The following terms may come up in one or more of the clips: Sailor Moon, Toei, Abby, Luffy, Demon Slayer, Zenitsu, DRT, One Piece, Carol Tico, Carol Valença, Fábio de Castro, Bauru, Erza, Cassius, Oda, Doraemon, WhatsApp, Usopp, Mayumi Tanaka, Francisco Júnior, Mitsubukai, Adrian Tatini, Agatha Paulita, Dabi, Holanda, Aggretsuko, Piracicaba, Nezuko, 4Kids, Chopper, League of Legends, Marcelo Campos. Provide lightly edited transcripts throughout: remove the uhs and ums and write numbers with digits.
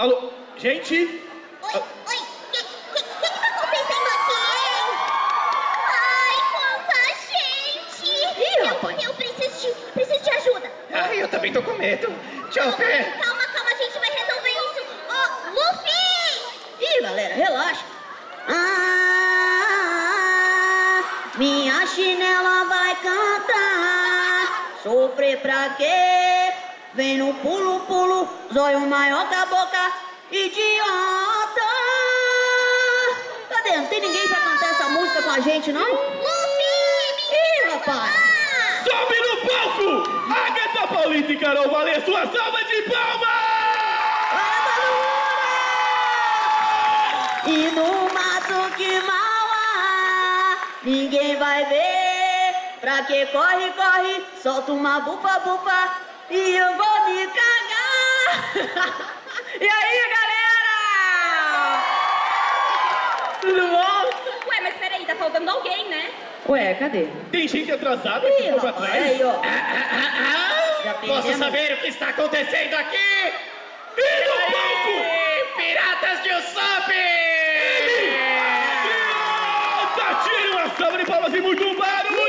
Alô? Gente? Oi, o que tá acontecendo aqui? Ai, quanta gente! Ih, rapaz! Eu preciso de ajuda. Ai, eu também tô com medo. Chopper! Calma, a gente vai resolver isso. Ô, Luffy! Ih, galera, relaxa. Ah, minha chinela vai cantar. Sofrer pra quê? Vem no pulo, pulo, zóio maior da boca, idiota! Cadê? Não tem ninguém pra cantar essa música com a gente, não? Luffy! Ih, rapaz! Sobe no palco! Agatha Paulita e Carol Valença, uma salva de palmas! E no mato que mal há, ninguém vai ver. Pra que corre, corre, solta uma bupa, bupa. E eu vou me cagar! E aí, galera? Tudo bom? Ué, mas peraí, tá faltando alguém, né? Ué, cadê? Tem gente atrasada aqui pra trás. Aí, ó. Posso saber o que está acontecendo aqui? Vira o palco! Piratas de Usopp! Idiota! Tira uma salva de palmas e muito barulho!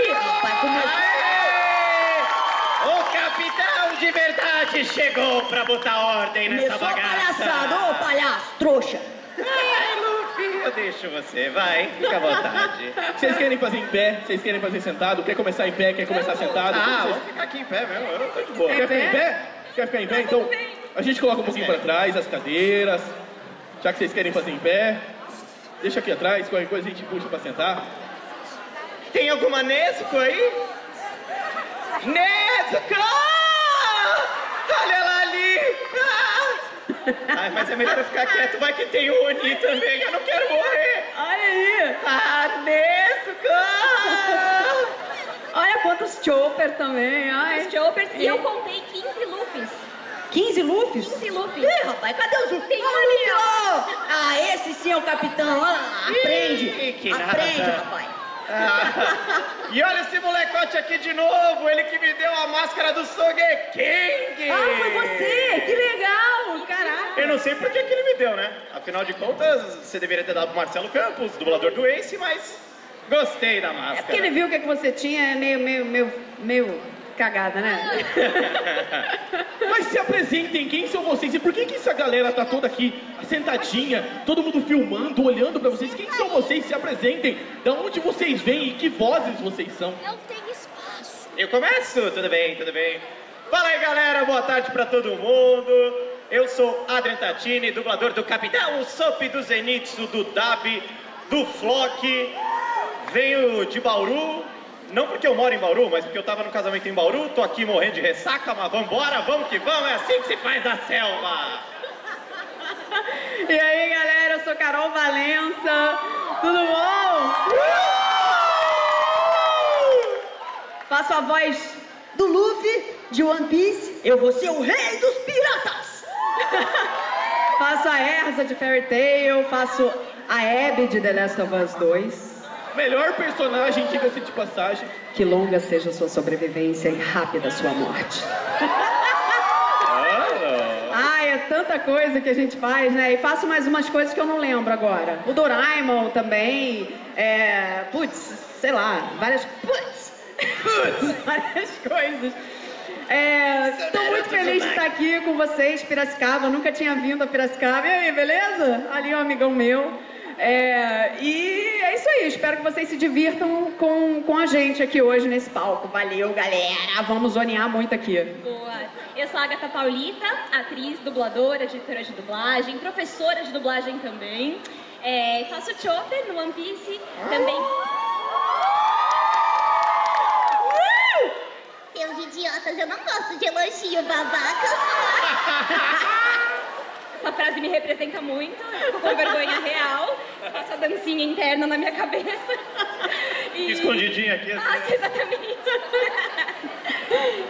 De verdade chegou pra botar ordem nessa bagaça. Palhaçada, ô palhaço, trouxa. Ai, Luffy, eu deixo você, vai, fica à vontade. Vocês querem fazer em pé, vocês querem fazer sentado, quer começar em pé, quer começar sentado? Ah, vamos ficar aqui em pé mesmo, eu tô de boa. Quer ficar em pé? Quer ficar em pé? Então, a gente coloca um pouquinho pra trás, as cadeiras, já que vocês querem fazer em pé. Deixa aqui atrás, qualquer coisa a gente puxa pra sentar. Tem alguma Nezuko aí? Nezuko! Olha ela ali! Ah, mas é melhor eu ficar quieto, vai que tem o Oni também, eu não quero morrer! Olha aí! Ah, Nesco! Olha quantos Chopper também, ai! Os Choppers, e eu contei 15 Luffys! 15 Luffys? 15 Luffys! Ih, rapaz, cadê os Luffys? Tem ali, ó! Ah, esse sim é o capitão, olha lá! Aprende! Que aprende, nada. Rapaz! Ah, e olha esse molecote aqui de novo, ele que me deu a máscara do Sogeking! Ah, foi você! Que legal! Caraca! Eu não sei por que ele me deu, né? Afinal de contas, você deveria ter dado pro Marcelo Campos, dublador do Ace, mas gostei da máscara. É porque ele viu o que você tinha, é meio cagada, né? Mas se apresentem, quem são vocês? E por que essa galera tá toda aqui, sentadinha, todo mundo filmando, olhando pra vocês? Quem são vocês? Se apresentem. Da onde vocês vêm e que vozes vocês são? Não tem espaço. Eu começo? Tudo bem. Fala aí, galera. Boa tarde pra todo mundo. Eu sou Adrian Tatini, dublador do Capitão Usopp, do Zenitsu, do Dabi, do Flock. Venho de Bauru. Não porque eu moro em Bauru, mas porque eu tava no casamento em Bauru, tô aqui morrendo de ressaca, mas vambora, vamos que vamos, é assim que se faz da selva! E aí, galera, eu sou Carol Valença, tudo bom? Faço a voz do Luffy, de One Piece, eu vou ser o rei dos piratas! Faço a Erza de Fairy Tail, faço a Abby de The Last of Us 2. Melhor personagem, diga-se de passagem. Que longa seja a sua sobrevivência e rápida a sua morte. Ai, é tanta coisa que a gente faz, né? E faço mais umas coisas que eu não lembro agora. O Doraemon também, várias coisas. Estou muito feliz de estar aqui com vocês, Piracicaba. Eu nunca tinha vindo a Piracicaba. E aí, beleza? Ali é um amigão meu. E é isso aí, espero que vocês se divirtam com a gente aqui hoje nesse palco. Valeu, galera! Vamos zonear muito aqui. Boa! Eu sou a Agatha Paulita, atriz, dubladora, diretora de dublagem, professora de dublagem também. Faço Chopper no One Piece também. Seus idiotas, eu não gosto de elogio, babacas. Essa frase me representa muito, eu tô com vergonha real, faço a dancinha interna na minha cabeça. E... escondidinha aqui. Assim. Ah, exatamente.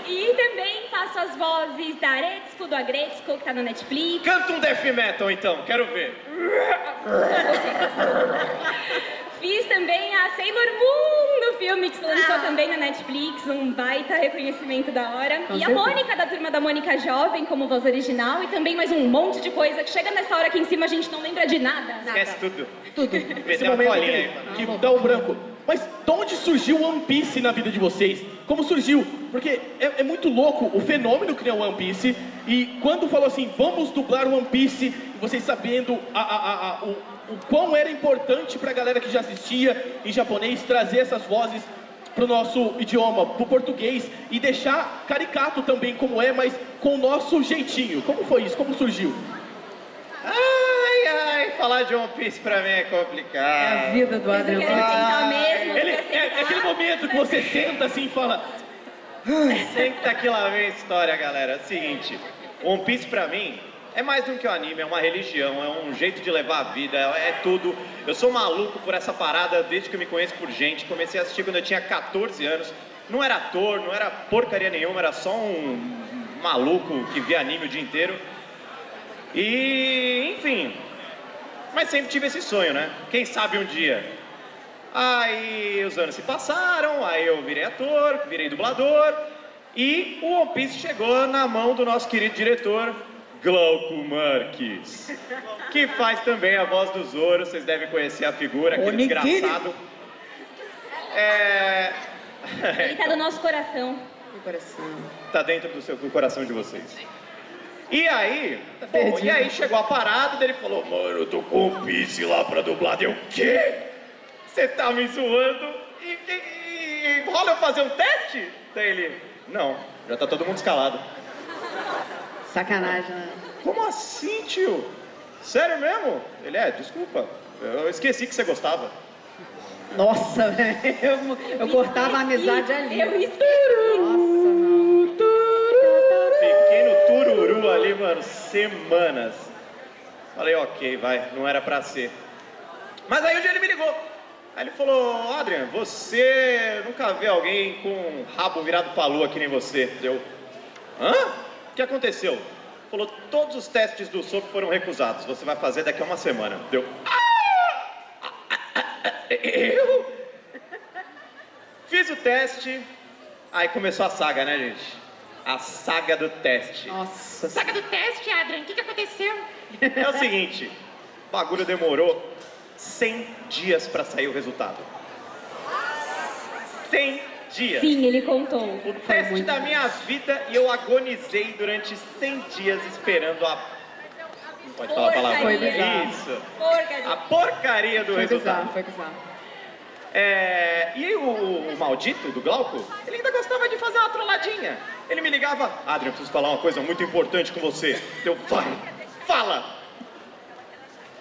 E também faço as vozes da Aggretsuko, do Aggretsuko, que tá no Netflix. Canta um death metal então, quero ver. Fiz também a Sailor Moon, do filme que se lançou também na Netflix, um baita reconhecimento da hora. Com certeza. A Mônica, da Turma da Mônica Jovem, como voz original, e também mais um monte de coisa que chega nessa hora aqui em cima, a gente não lembra de nada. Esquece tudo. Tudo. Esse momento que dá um branco. Mas de onde surgiu o One Piece na vida de vocês? Como surgiu? Porque é muito louco o fenômeno que é o One Piece. E quando falou assim, vamos dublar o One Piece, vocês sabendo o quão era importante pra galera que já assistia em japonês trazer essas vozes pro nosso idioma, pro português, e deixar caricato também como é, mas com o nosso jeitinho. Como foi isso? Como surgiu? Falar de One Piece pra mim é complicado. É a vida do Adrian. É aquele momento que você senta assim e fala... Senta aqui lá vem a história, galera. É o seguinte, One Piece pra mim é mais do que um anime, é uma religião, é um jeito de levar a vida, é tudo. Eu sou maluco por essa parada desde que eu me conheço por gente. Comecei a assistir quando eu tinha 14 anos. Não era ator, não era porcaria nenhuma, era só um maluco que via anime o dia inteiro. E, enfim... Mas sempre tive esse sonho, né? Quem sabe um dia. Aí os anos se passaram, aí eu virei ator, virei dublador. E o One Piece chegou na mão do nosso querido diretor, Glauco Marques. Que faz também a voz do Zoro, vocês devem conhecer a figura, aquele desgraçado. Ele tá do nosso coração. Tá dentro do coração de vocês. E aí, chegou a parada dele e falou, mano, eu tô com o Piece lá pra dublar. Deu o quê? Você tá me zoando? E rola eu fazer um teste? Daí ele, não, já tá todo mundo escalado. Sacanagem, né? Como assim, tio? Sério mesmo? Ele, desculpa, eu esqueci que você gostava. Nossa, velho, eu cortava a amizade ali. Eu tururu ali, mano, semanas. Falei, ok, vai, não era pra ser. Mas aí um dia ele me ligou. Aí ele falou, Adrian, você nunca vê alguém com um rabo virado pra lua que nem você. Eu, hã? O que aconteceu? Falou, todos os testes do Usopp foram recusados. Você vai fazer daqui a uma semana. Eu, eu? Fiz o teste. Aí começou a saga, né, gente? A saga do teste. Nossa. Saga do teste, Adrian. O que aconteceu? É o seguinte, o bagulho demorou 100 dias pra sair o resultado. 100 dias. Sim, ele contou. O teste da minha vida e eu agonizei durante 100 dias esperando a... Não pode falar a palavra. Foi bizarro. Isso. A porcaria do resultado. Foi bizarro. E aí o maldito do Glauco, ele ainda gostava de fazer uma trolladinha. Ele me ligava, Adrian, eu preciso falar uma coisa muito importante com você. Eu, vai, fala!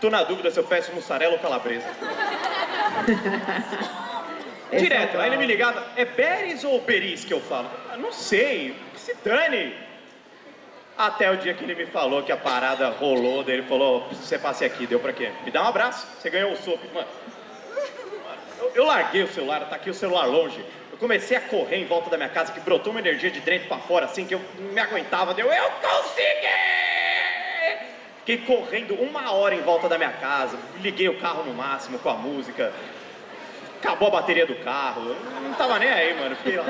Tô na dúvida se eu peço mussarela ou calabresa. Direto, aí ele me ligava, é beres ou beris que eu falo? Eu não sei, se dane. Até o dia que ele me falou que a parada rolou, daí ele falou, você passe aqui, deu pra quê? Me dá um abraço, você ganhou o soco, mano. Eu larguei o celular, tá aqui o celular longe. Eu comecei a correr em volta da minha casa, que brotou uma energia de dentro pra fora, assim, que eu não me aguentava. Deu, eu consegui! Fiquei correndo 1 hora em volta da minha casa, liguei o carro no máximo com a música. Acabou a bateria do carro, eu não tava nem aí, mano. Fiquei lá.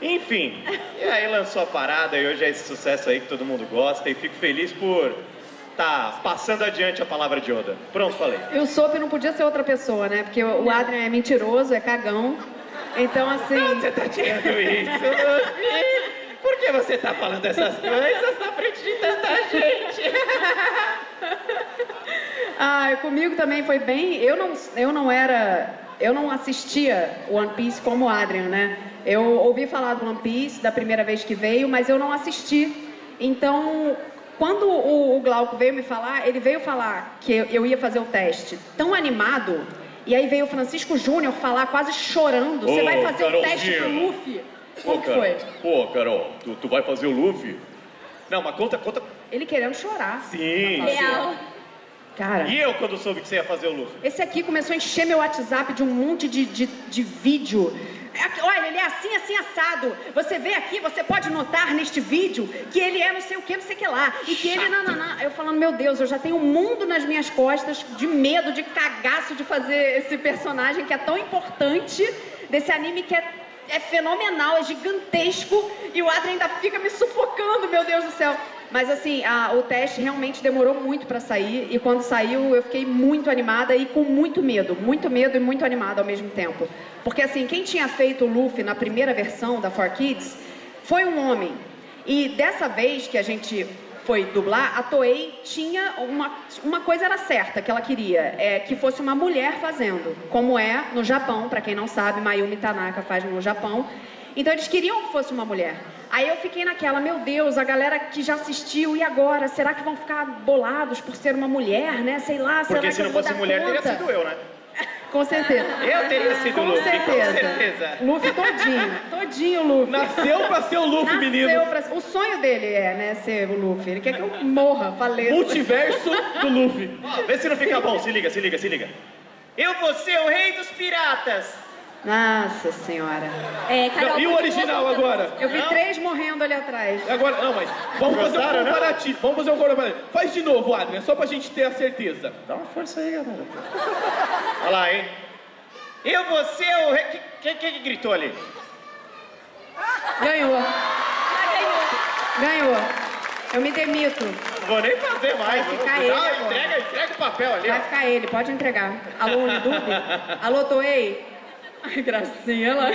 Enfim, e aí lançou a parada e hoje é esse sucesso aí que todo mundo gosta e fico feliz por... Tá passando adiante a palavra de Oda. Pronto, falei. E o Usopp não podia ser outra pessoa, né? Porque o Adrian é mentiroso, é cagão. Então, assim... Não, você tá tirando isso, Luffy? Por que você tá falando essas coisas na frente de tanta gente? Comigo também foi bem... Eu não assistia One Piece como o Adrian, né? Eu ouvi falar do One Piece da primeira vez que veio, mas eu não assisti. Então... Quando o Glauco veio me falar, ele veio falar que eu ia fazer o teste tão animado, e aí veio o Francisco Júnior falar quase chorando, você vai fazer o teste pro Luffy? Como que foi? Carol, tu vai fazer o Luffy? Não, mas conta... Ele querendo chorar. Sim. Real. Cara... E eu quando soube que você ia fazer o Luffy? Esse aqui começou a encher meu WhatsApp de um monte de vídeo... Olha, ele é assim, assim, assado. Você vê aqui, você pode notar neste vídeo que ele é não sei o que lá. E que ele, não. Eu falando, meu Deus, eu já tenho um mundo nas minhas costas de medo, de cagaço de fazer esse personagem que é tão importante, desse anime que é fenomenal, é gigantesco. E o Adrian ainda fica me sufocando, meu Deus do céu. Mas assim, o teste realmente demorou muito pra sair. E quando saiu, eu fiquei muito animada e com muito medo e muito animada ao mesmo tempo. Porque assim, quem tinha feito o Luffy na primeira versão da 4Kids foi um homem. E dessa vez que a gente foi dublar, a Toei tinha uma coisa era certa que ela queria, que fosse uma mulher fazendo, como é no Japão, pra quem não sabe, Mayumi Tanaka faz no Japão. Então eles queriam que fosse uma mulher. Aí eu fiquei naquela, meu Deus, a galera que já assistiu, e agora? Será que vão ficar bolados por ser uma mulher, né? Sei lá, será que eu vou dar conta? Porque se não fosse mulher, teria sido eu, né? Com certeza. Eu teria sido o Luffy, com certeza. Luffy todinho Luffy. Nasceu pra ser o Luffy, menino. O sonho dele é, né, ser o Luffy. Ele quer que eu morra, faleça. Multiverso do Luffy. Vê se não fica bom, se liga. Eu vou ser o rei dos piratas. Nossa senhora. Carol, e o original agora? Eu vi três morrendo ali atrás. Agora, não, mas vamos fazer um comparativo. Faz de novo, Adrian, só pra gente ter a certeza. Dá uma força aí, galera. Olha lá, hein? Eu vou ser o rei... Quem gritou ali? Ganhou. Eu me demito. Não vou nem fazer mais. Vai ficar ele. Entrega o papel ali. Vai ficar ele, pode entregar. Alô, Unidubi? Alô, Toei? Ai, gracinha, ela...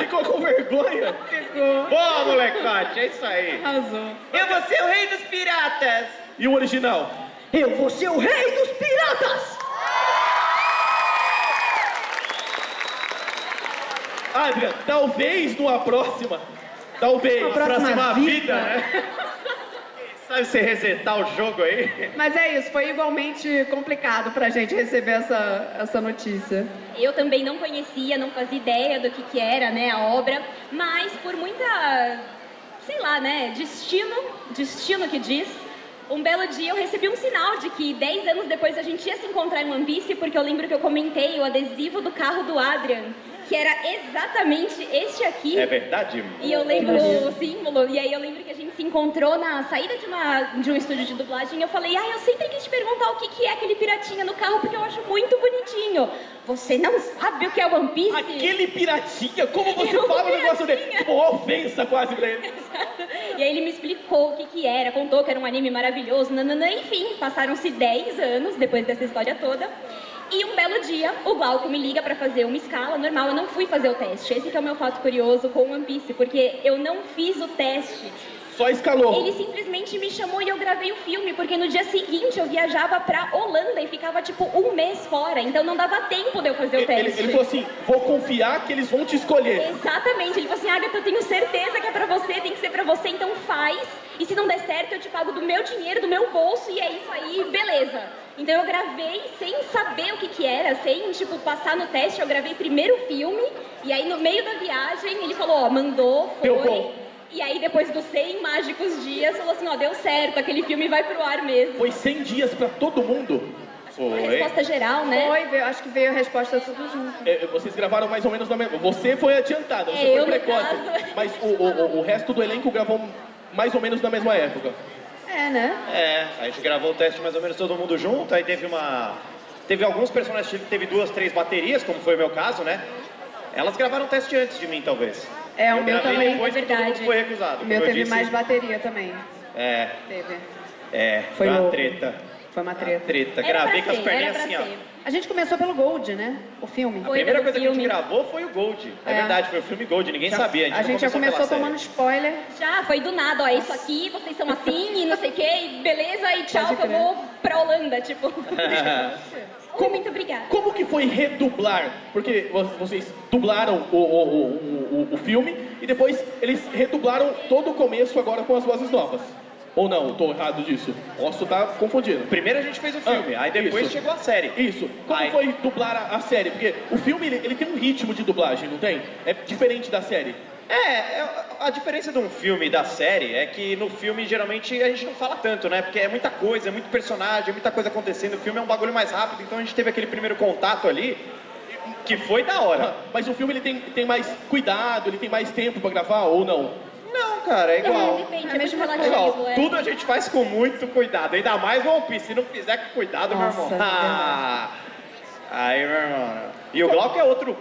Ficou com vergonha? Ficou. Boa, molecote, é isso aí. Arrasou. Eu vou ser o rei dos piratas. E o original? Eu vou ser o rei dos piratas! Adrian, talvez numa próxima... Talvez, na próxima vida, né? Sabe se resetar o jogo aí? Mas é isso, foi igualmente complicado pra gente receber essa notícia. Eu também não conhecia, não fazia ideia do que era, né, a obra, mas por muita, sei lá, né, destino que diz, um belo dia eu recebi um sinal de que 10 anos depois a gente ia se encontrar em One Piece, porque eu lembro que eu comentei o adesivo do carro do Adrian, que era exatamente este aqui. É verdade? E eu lembro o símbolo, e aí eu lembro que a gente se encontrou na saída de um estúdio de dublagem, e eu falei, eu sempre quis te perguntar o que é aquele piratinha no carro, porque eu acho muito bonitinho. Você não sabe o que é One Piece? Aquele piratinha? Como você fala o negócio dele? Uma ofensa quase pra ele. Exato. E aí ele me explicou o que era, contou que era um anime maravilhoso, enfim, passaram-se 10 anos depois dessa história toda. E um belo dia, o Glauco me liga pra fazer uma escala normal, eu não fui fazer o teste. Esse que é o meu fato curioso com One Piece, porque eu não fiz o teste. Só escalou. Ele simplesmente me chamou e eu gravei o filme, porque no dia seguinte eu viajava pra Holanda e ficava tipo um mês fora, então não dava tempo de eu fazer o teste. Ele falou assim, vou confiar que eles vão te escolher. Exatamente, ele falou assim, Agatha, eu tenho certeza que é pra você, tem que ser pra você, então faz. E se não der certo, eu te pago do meu dinheiro, do meu bolso, e é isso aí, beleza. Então eu gravei sem saber o que era, sem, tipo, passar no teste, eu gravei primeiro o filme, e aí no meio da viagem ele falou, mandou, foi, deu bom. E aí depois dos 100 mágicos dias, falou assim, deu certo, aquele filme vai pro ar mesmo. Foi 100 dias pra todo mundo? Foi. Uma resposta geral, né? Foi, acho que veio a resposta tudo junto. Vocês gravaram mais ou menos na mesma, você foi adiantada, você foi precoce, mas o resto do elenco gravou mais ou menos na mesma época. É, né? A gente gravou o teste mais ou menos todo mundo junto, aí teve alguns personagens que teve 2, 3 baterias, como foi o meu caso, né? Elas gravaram o teste antes de mim, talvez. O meu também, depois, é verdade. Todo mundo foi recusado. O meu teve mais bateria também. Teve. Foi uma treta. Foi uma treta. Gravei com as perninhas assim, ó. A gente começou pelo Gold, né? O filme. A primeira coisa que a gente gravou foi o Gold. É verdade, foi o filme Gold, ninguém sabia. A gente já começou tomando spoiler. Já, foi do nada, ó, isso aqui, vocês são assim, e não sei o quê, beleza, e tchau, que eu vou pra Holanda, tipo. Muito obrigada. Como que foi redublar? Porque vocês dublaram o filme, e depois eles redublaram todo o começo agora com as vozes novas. Ou não, tô errado disso. Posso estar confundindo. Primeiro a gente fez o filme, aí depois chegou a série. Isso. Como foi dublar a série? Porque o filme, ele tem um ritmo de dublagem, não tem? É diferente da série. A diferença de um filme e da série é que no filme, geralmente, a gente não fala tanto, né? Porque é muita coisa, é muito personagem, é muita coisa acontecendo. O filme é um bagulho mais rápido, então a gente teve aquele primeiro contato ali. que foi da hora. Mas o filme ele tem mais cuidado, ele tem mais tempo pra gravar ou não? Não, cara, é igual. Depende, é mesmo relativo. Tudo a gente faz com muito cuidado, ainda mais One Piece. Se não fizer com cuidado, nossa, meu irmão. Aí, meu irmão. E o Glauco é outro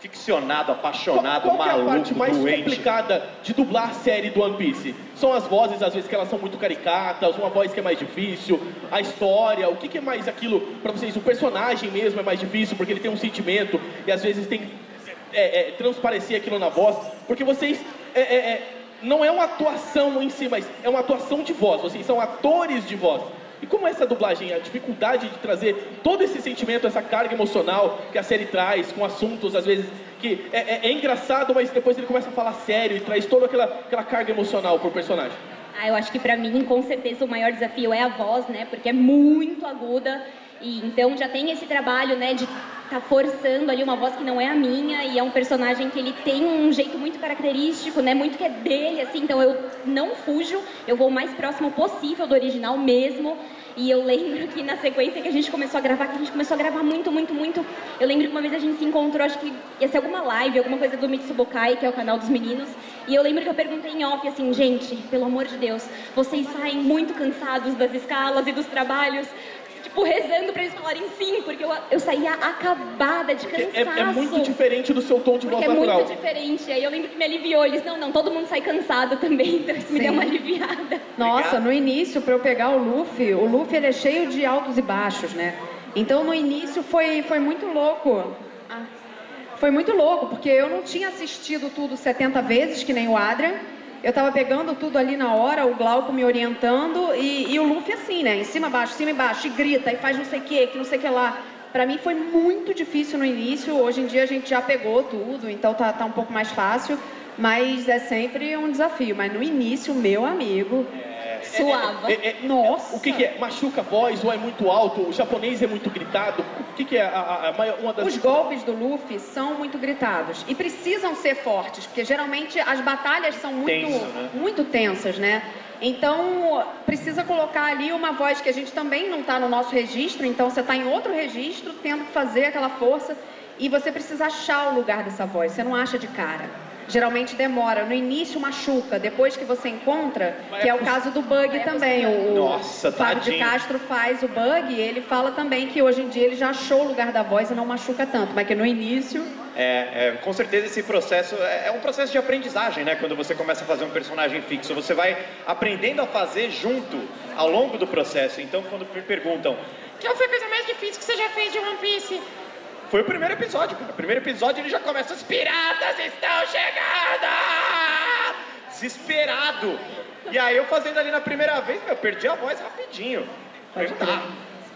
ficcionado, apaixonado, maluco, doente. Qual é a parte mais complicada de dublar a série do One Piece? São as vozes, às vezes, que elas são muito caricatas, uma voz que é mais difícil, a história, o que é mais aquilo pra vocês? O personagem mesmo é mais difícil, porque ele tem um sentimento e, às vezes, tem transparecer aquilo na voz, porque vocês... não é uma atuação em si, mas é uma atuação de voz, vocês são atores de voz. E como é essa dublagem, a dificuldade de trazer todo esse sentimento, essa carga emocional que a série traz, com assuntos, às vezes, que é engraçado, mas depois ele começa a falar sério e traz toda aquela carga emocional pro personagem? Eu acho que pra mim, com certeza, o maior desafio é a voz, né, porque é muito aguda, e então já tem esse trabalho, né, de tá forçando ali uma voz que não é a minha, e é um personagem que ele tem um jeito muito característico, né, muito que é dele, assim, então eu não fujo, eu vou o mais próximo possível do original mesmo. E eu lembro que na sequência que a gente começou a gravar muito, eu lembro que uma vez a gente se encontrou, acho que ia ser alguma live, alguma coisa do Mitsubukai, que é o canal dos meninos, e eu lembro que eu perguntei em off, assim, gente, pelo amor de Deus, vocês saem muito cansados das escalas e dos trabalhos, tipo, rezando pra eles falarem sim, porque eu saía acabada de cansaço. É muito diferente do seu tom de voz natural. É muito diferente, aí eu lembro que me aliviou, eles, não, todo mundo sai cansado também, então isso sim. Me deu uma aliviada. Nossa, no início, pra eu pegar o Luffy ele é cheio de altos e baixos, né? Então no início foi muito louco. Foi muito louco, porque eu não tinha assistido tudo 70 vezes, que nem o Adrian. Eu tava pegando tudo ali na hora, o Glauco me orientando e o Luffy assim, né? Em cima, baixo, cima e baixo, e grita, e faz não sei o que não sei o que lá. Pra mim foi muito difícil no início, hoje em dia a gente já pegou tudo, então tá um pouco mais fácil, mas é sempre um desafio. Mas no início, meu amigo, suava. Nossa! O que é? Machuca a voz, ou é muito alto, o japonês é muito gritado? O que é uma das... Os golpes do Luffy são muito gritados e precisam ser fortes, porque geralmente as batalhas são muito, muito tensas, né? Então, precisa colocar ali uma voz que a gente também não está no nosso registro, então você está em outro registro, tendo que fazer aquela força, e você precisa achar o lugar dessa voz, você não acha de cara. Geralmente demora, no início machuca, depois que você encontra, que é o caso do Bug também. O Fábio de Castro faz o Bug e ele fala também que hoje em dia ele já achou o lugar da voz e não machuca tanto, mas que no início... com certeza esse processo é um processo de aprendizagem, né? Quando você começa a fazer um personagem fixo, você vai aprendendo a fazer junto ao longo do processo. Então quando me perguntam, qual foi a coisa mais difícil que você já fez de One Piece? Foi o primeiro episódio, cara. O primeiro episódio ele já começa, os piratas estão chegando! Desesperado! E aí eu fazendo ali na primeira vez, eu perdi a voz rapidinho.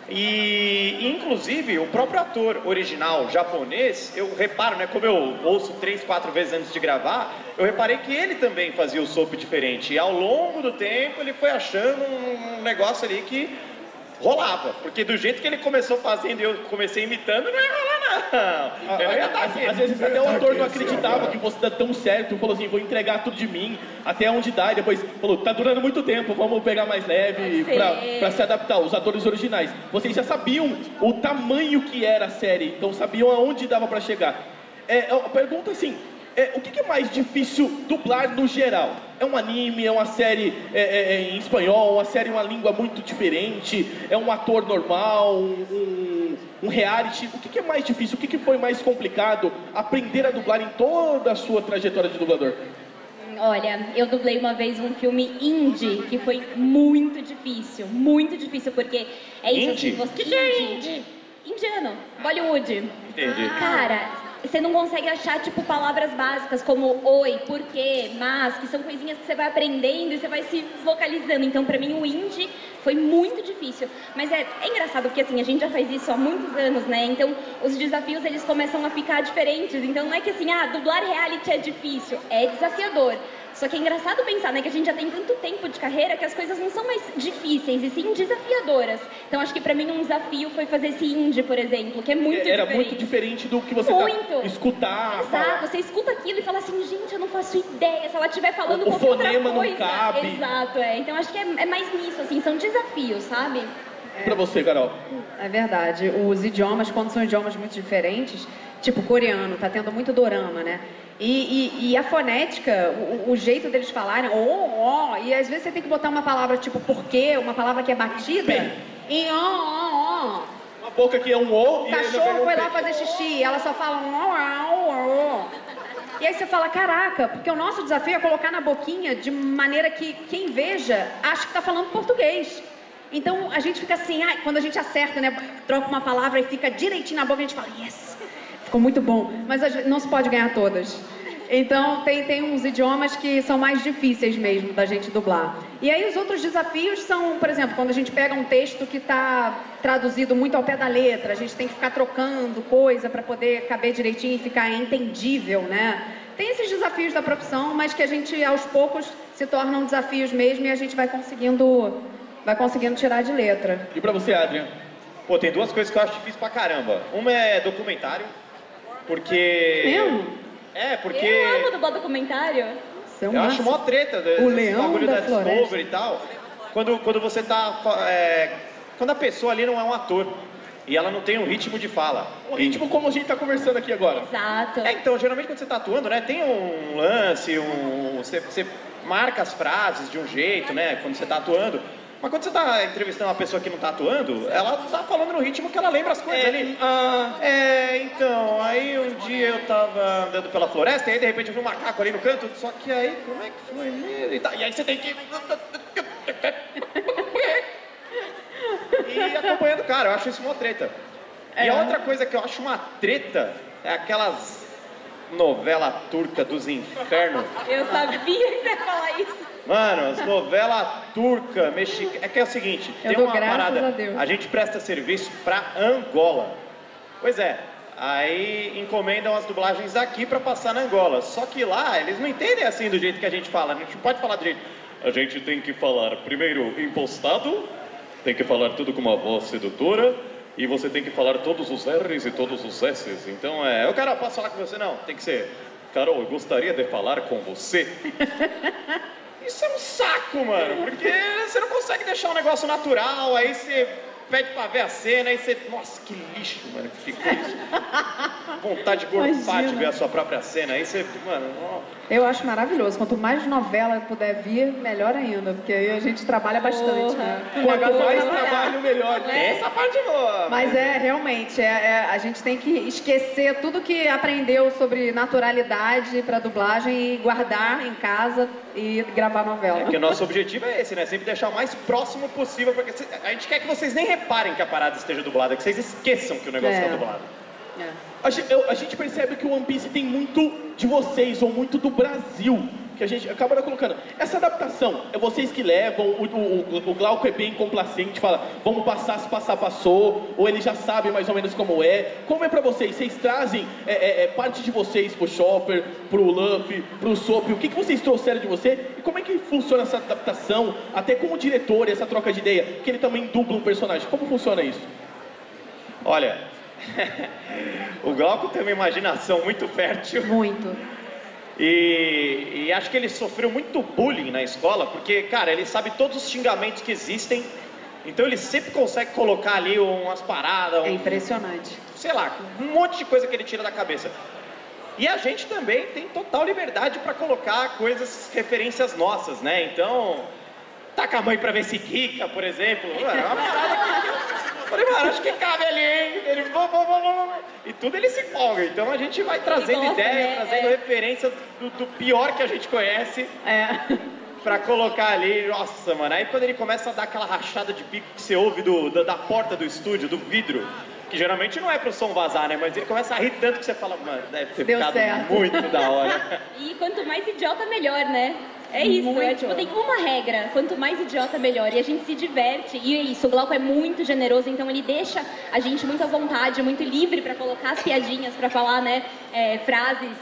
E inclusive o próprio ator original japonês, eu reparo, né, como eu ouço 3, 4 vezes antes de gravar, eu reparei que ele também fazia o Usopp diferente. E ao longo do tempo ele foi achando um negócio ali que... rolava, porque do jeito que ele começou fazendo e eu comecei imitando, não ia rolar não. Eu ia estar aqui. Às vezes até o ator não acreditava que fosse dar tão certo, falou assim, vou entregar tudo de mim, até onde dá, e depois falou, tá durando muito tempo, vamos pegar mais leve pra se adaptar, os atores originais. Vocês já sabiam o tamanho que era a série, então sabiam aonde dava pra chegar. Pergunta assim, o que é mais difícil dublar no geral? É um anime, é uma série em espanhol, uma série em uma língua muito diferente, é um ator normal, um reality. O que é mais difícil? O que foi mais complicado aprender a dublar em toda a sua trajetória de dublador? Olha, eu dublei uma vez um filme indie, que foi muito difícil, porque é isso que você... O que é indie? Indiano, Bollywood. Entendi. Cara... você não consegue achar, tipo, palavras básicas como oi, por quê, mas, que são coisinhas que você vai aprendendo e você vai se vocalizando. Então, pra mim, o indie foi muito difícil. Mas é engraçado, porque assim, a gente já faz isso há muitos anos, né? Então, os desafios, eles começam a ficar diferentes. Então, não é que assim, dublar reality é difícil. É desafiador. Só que é engraçado pensar, né, que a gente já tem tanto tempo de carreira que as coisas não são mais difíceis, e sim desafiadoras. Então, acho que pra mim um desafio foi fazer esse indie, por exemplo, que é muito diferente. Era muito diferente do que você tá escutar. Exato, você escuta aquilo e fala assim, gente, eu não faço ideia, se ela estiver falando qualquer outra coisa. O fonema não cabe. Exato, Então, acho que é mais nisso, assim, são desafios, sabe? Pra você, Carol. É verdade. Os idiomas, quando são idiomas muito diferentes, tipo coreano, tá tendo muito dorama, né? E a fonética, o jeito deles falarem, e às vezes você tem que botar uma palavra tipo porquê, uma palavra que é batida, em Uma boca que é um o. O cachorro foi lá fazer xixi, e ela só fala E aí você fala, caraca, porque o nosso desafio é colocar na boquinha de maneira que quem veja acha que tá falando português. Então a gente fica assim, quando a gente acerta, né, troca uma palavra e fica direitinho na boca, a gente fala, yes, ficou muito bom. Mas não se pode ganhar todas. Então tem uns idiomas que são mais difíceis mesmo da gente dublar. E aí os outros desafios são, por exemplo, quando a gente pega um texto que está traduzido muito ao pé da letra, a gente tem que ficar trocando coisa para poder caber direitinho e ficar entendível, né? Tem esses desafios da profissão, mas que a gente aos poucos se tornam desafios mesmo e a gente vai conseguindo... tirar de letra. E pra você, Adrian? Pô, tem duas coisas que eu acho difícil pra caramba. Uma é documentário, porque... Mesmo? É, porque... Eu amo dublar documentário. Eu acho mó treta. O leão da floresta. E tal. Quando você tá... quando a pessoa ali não é um ator. E ela não tem um ritmo de fala. Um ritmo como a gente tá conversando aqui agora. Exato. Então, geralmente quando você tá atuando, né? Tem um lance, você marca as frases de um jeito, né? Quando você tá atuando. Mas quando você tá entrevistando uma pessoa que não tá atuando, ela tá falando no ritmo que ela lembra as coisas ali. Então, aí um dia eu tava andando pela floresta e aí de repente eu vi um macaco ali no canto, só que aí, como é que foi mesmo? E aí você tem que... E acompanhando o cara, eu acho isso uma treta. E a outra coisa que eu acho uma treta é aquelas novelas turcas dos infernos. Eu sabia que você ia falar isso. Mano, as novelas turca, mexicana... É que é o seguinte, tem uma parada... A gente presta serviço pra Angola. Pois é, aí encomendam as dublagens aqui pra passar na Angola. Só que lá, eles não entendem assim do jeito que a gente fala. A gente não pode falar do jeito... A gente tem que falar primeiro impostado, tem que falar tudo com uma voz sedutora, e você tem que falar todos os R's e todos os S's. Então eu quero, posso falar com você? Não, tem que ser... Carol, eu gostaria de falar com você. Isso é um saco, mano, porque você não consegue deixar um negócio natural, aí você pede pra ver a cena, aí você... Nossa, que lixo, mano, que coisa. Vontade de gorfar de ver a sua própria cena, aí você... Mano, ó. Eu acho maravilhoso. Quanto mais novela puder vir, melhor ainda, porque aí a gente trabalha bastante, né? Quanto mais trabalho, melhor. Tem essa parte boa. Mas realmente, a gente tem que esquecer tudo que aprendeu sobre naturalidade pra dublagem e guardar em casa... e gravar novela. Porque o nosso objetivo é esse, né? Sempre deixar o mais próximo possível, porque a gente quer que vocês nem reparem que a parada esteja dublada, que vocês esqueçam que o negócio está dublado. A gente percebe que o One Piece tem muito de vocês, ou muito do Brasil, que a gente acaba colocando. Essa adaptação, é vocês que levam, o Glauco é bem complacente, fala, vamos passar, se passar, passou, ou ele já sabe mais ou menos como é. Como é pra vocês? Vocês trazem parte de vocês pro Chopper, pro Luffy, pro Usopp, o que vocês trouxeram de você? E como é que funciona essa adaptação, até com o diretor, essa troca de ideia, que ele também dubla um personagem? Como funciona isso? Olha, o Glauco tem uma imaginação muito fértil. Muito. E acho que ele sofreu muito bullying na escola, porque, cara, ele sabe todos os xingamentos que existem, então ele sempre consegue colocar ali umas paradas... É impressionante. Sei lá, um monte de coisa que ele tira da cabeça. E a gente também tem total liberdade para colocar coisas, referências nossas, né? Então, taca a mãe pra ver se quica, por exemplo, é uma parada que... Falei, mano, acho que cabe ali, hein? Ele... E tudo ele se empolga. Então a gente vai trazendo ideias, trazendo referências do pior que a gente conhece pra colocar ali. Nossa, mano. Aí quando ele começa a dar aquela rachada de bico que você ouve da porta do estúdio, do vidro, que geralmente não é pro som vazar, né? Mas ele começa a rir tanto que você fala, mano, deve ter ficado muito da hora. E quanto mais idiota, melhor, né? É isso, tem uma regra, quanto mais idiota, melhor, e a gente se diverte, e é isso, o Glauco é muito generoso, então ele deixa a gente muito à vontade, muito livre pra colocar as piadinhas, pra falar, né, frases,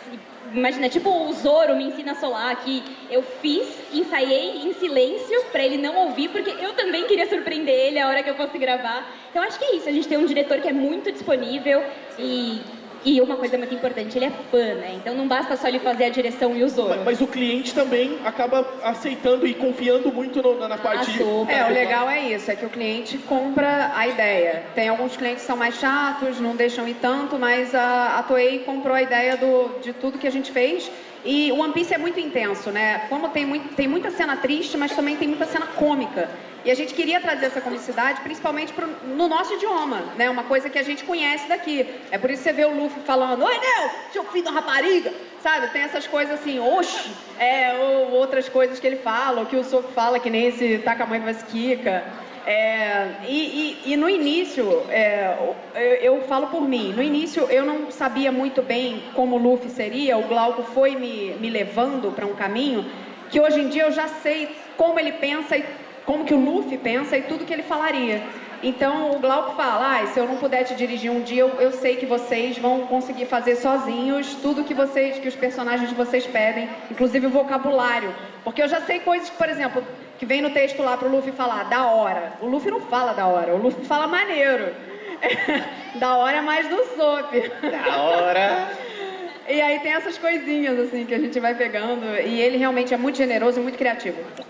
imagina, tipo o Zoro me ensina a solar, que eu fiz, ensaiei em silêncio pra ele não ouvir, porque eu também queria surpreender ele a hora que eu fosse gravar, então acho que é isso, a gente tem um diretor que é muito disponível e... E uma coisa muito importante, ele é fã, né? Então não basta só ele fazer a direção e o Zoro. Mas o cliente também acaba aceitando e confiando muito na parte... O legal é isso, é que o cliente compra a ideia. Tem alguns clientes que são mais chatos, não deixam ir tanto, mas a Toei comprou a ideia de tudo que a gente fez. E o One Piece é muito intenso, né? Como tem muita cena triste, mas também tem muita cena cômica. E a gente queria trazer essa comicidade, principalmente no nosso idioma, né? Uma coisa que a gente conhece daqui. É por isso que você vê o Luffy falando, oi, Neo, seu filho da rapariga, sabe? Tem essas coisas assim, oxi, ou outras coisas que ele fala, ou que o Usopp fala, que nem esse taca a mãe vai se quica. E no início, eu falo por mim, no início eu não sabia muito bem como o Luffy seria, o Glauco foi me levando para um caminho que hoje em dia eu já sei como ele pensa, e como que o Luffy pensa e tudo que ele falaria. Então o Glauco fala, se eu não puder te dirigir um dia, eu sei que vocês vão conseguir fazer sozinhos tudo que os personagens de vocês pedem, inclusive o vocabulário, porque eu já sei coisas que, por exemplo, que vem no texto lá pro Luffy falar, da hora. O Luffy não fala da hora, o Luffy fala maneiro. Da hora é mais do Usopp. Da hora. E aí tem essas coisinhas, assim, que a gente vai pegando. E ele realmente é muito generoso e muito criativo. O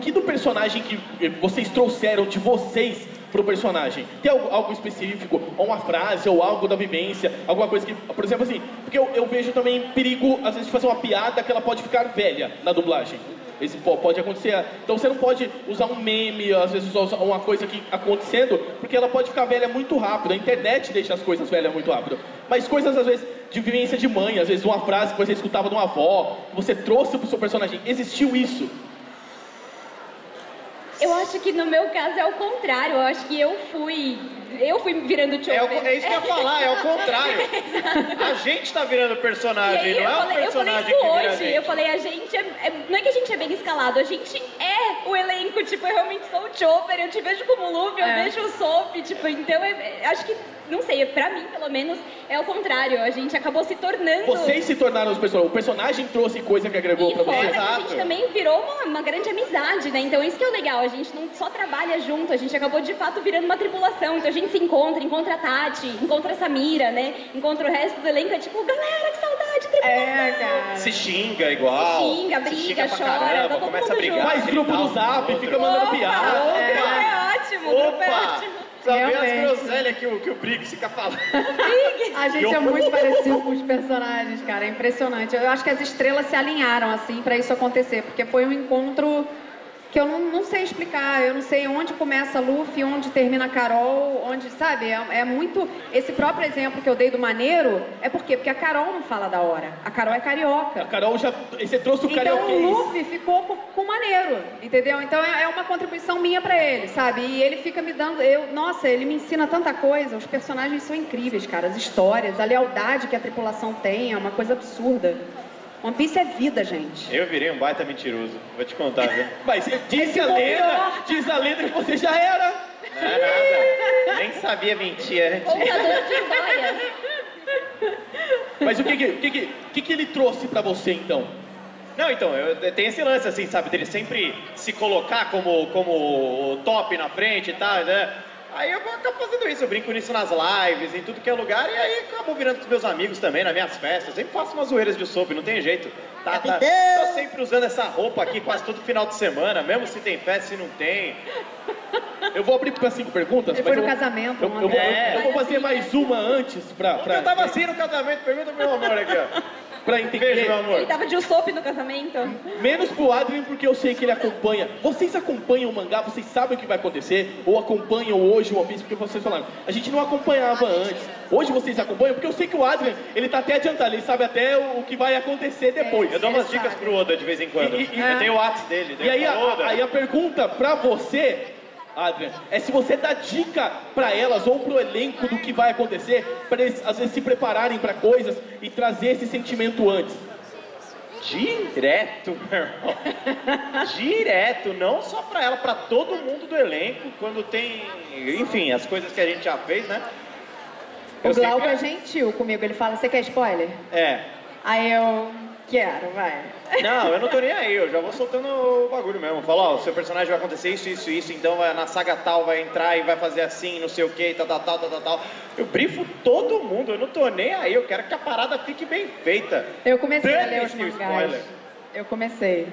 que do personagem que vocês trouxeram de vocês pro personagem? Tem algo específico, ou uma frase, ou algo da vivência, alguma coisa que... Por exemplo, assim, porque eu vejo também perigo, às vezes, de fazer uma piada que ela pode ficar velha na dublagem. Isso pode acontecer. Então você não pode usar um meme, às vezes usar uma coisa que acontecendo, porque ela pode ficar velha muito rápido. A internet deixa as coisas velhas muito rápido. Mas coisas, às vezes, de vivência de mãe, às vezes uma frase que você escutava de uma avó, que você trouxe pro seu personagem. Existiu isso? Eu acho que no meu caso é o contrário. Eu acho que eu fui virando Chopper. É isso que eu ia falar, é o contrário. A gente tá virando personagem, aí, não é o personagem que vira hoje. Eu falei, a gente não é que a gente é bem escalado, a gente é o elenco, tipo, eu realmente sou o Chopper, eu te vejo como Luffy, eu vejo o Usopp, tipo, então acho que, não sei, pra mim, pelo menos, é o contrário, a gente acabou se tornando... Vocês se tornaram os personagens, o personagem trouxe coisa que agregou pra vocês. Exato. A gente também virou uma grande amizade, né, então isso que é o legal, a gente não só trabalha junto, a gente acabou de fato virando uma tripulação, então a gente se encontra a Tati, encontra a Samira, né? Encontra o resto do elenco, é tipo, galera, que saudade, tripulação. Cara. Se xinga igual. Se xinga, briga, se xinga pra chora, caramba, tá todo mundo a brigar, junto. Faz grupo no Zap, fica mandando piada. É ótimo, o grupo é ótimo. Sabe as groselhas que o Briggs fica falando. A gente é muito parecido com os personagens, cara, é impressionante. Eu acho que as estrelas se alinharam, assim, pra isso acontecer, porque foi um encontro... que eu não sei explicar, eu não sei onde começa Luffy, onde termina Carol, onde, sabe, é muito... Esse próprio exemplo que eu dei do maneiro, é por quê? Porque a Carol não fala da hora, a Carol é carioca. A Carol já... Você trouxe o carioca. Então o Luffy ficou com o maneiro, entendeu? Então é uma contribuição minha pra ele, sabe? E ele fica me dando... Nossa, ele me ensina tanta coisa, os personagens são incríveis, cara, as histórias, a lealdade que a tripulação tem, é uma coisa absurda. One Piece é vida, gente. Eu virei um baita mentiroso, vou te contar, viu? Mas diz a lenda que você já era. Não é nada, nem sabia mentir antes. Contador de histórias. Mas o que ele trouxe pra você, então? Não, então, tem esse lance, assim, sabe, dele sempre se colocar como o top na frente e tal, né? Aí eu acabo fazendo isso, eu brinco nisso nas lives, em tudo que é lugar, e aí acabo virando com os meus amigos também, nas minhas festas, sempre faço umas zoeiras de Usopp, não tem jeito. Tá, tô sempre usando essa roupa aqui quase todo final de semana, mesmo se tem festa, se não tem. Eu vou abrir para 5 perguntas. Foi no casamento. Eu vou fazer mais uma antes pra... Eu tava assim no casamento, pergunta pro meu amor aqui, ó. Pra entender, beijo, meu amor. Ele tava de Usopp no casamento. Menos pro Adrian, porque eu sei que ele acompanha. Vocês acompanham o mangá, vocês sabem o que vai acontecer? Ou acompanham hoje o One Piece? Porque vocês falaram, a gente não acompanhava antes. Hoje vocês acompanham? Porque eu sei que o Adrian, ele tá até adiantado. Ele sabe até o que vai acontecer depois. Eu dou umas dicas pro Oda de vez em quando. Eu tenho o ato dele. E aí, a pergunta pra você... Adrian, é se você dá dica para elas ou pro elenco do que vai acontecer, para eles, às vezes, se prepararem para coisas e trazer esse sentimento antes. Direto, meu irmão. Direto, não só para ela, para todo mundo do elenco, quando tem, enfim, as coisas que a gente já fez, né? O Glauco é gentil comigo, ele fala, você quer spoiler? Aí eu... Quero, vai. Não, eu não tô nem aí, eu já vou soltando o bagulho mesmo. Falo, ó, o seu personagem vai acontecer isso, isso, isso, então vai, na saga tal vai entrar e vai fazer assim, não sei o que, tal, tal, tal, tal, tal. Eu brifo todo mundo, eu não tô nem aí, eu quero que a parada fique bem feita. Eu comecei a ler os mangás. Eu comecei.